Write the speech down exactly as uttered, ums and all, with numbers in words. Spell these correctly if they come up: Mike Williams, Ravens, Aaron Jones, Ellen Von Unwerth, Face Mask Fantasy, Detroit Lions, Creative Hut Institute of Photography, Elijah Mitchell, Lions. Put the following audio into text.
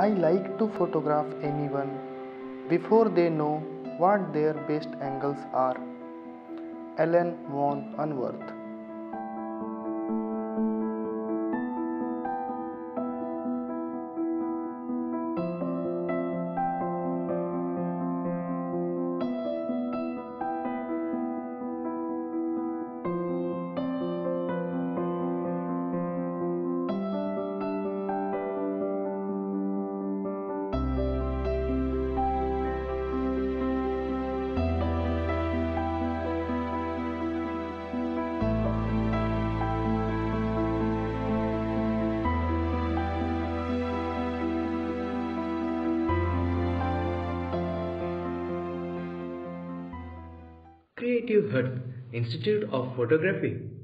I like to photograph anyone before they know what their best angles are. Ellen Von Unwerth. Creative Hut Institute of Photography.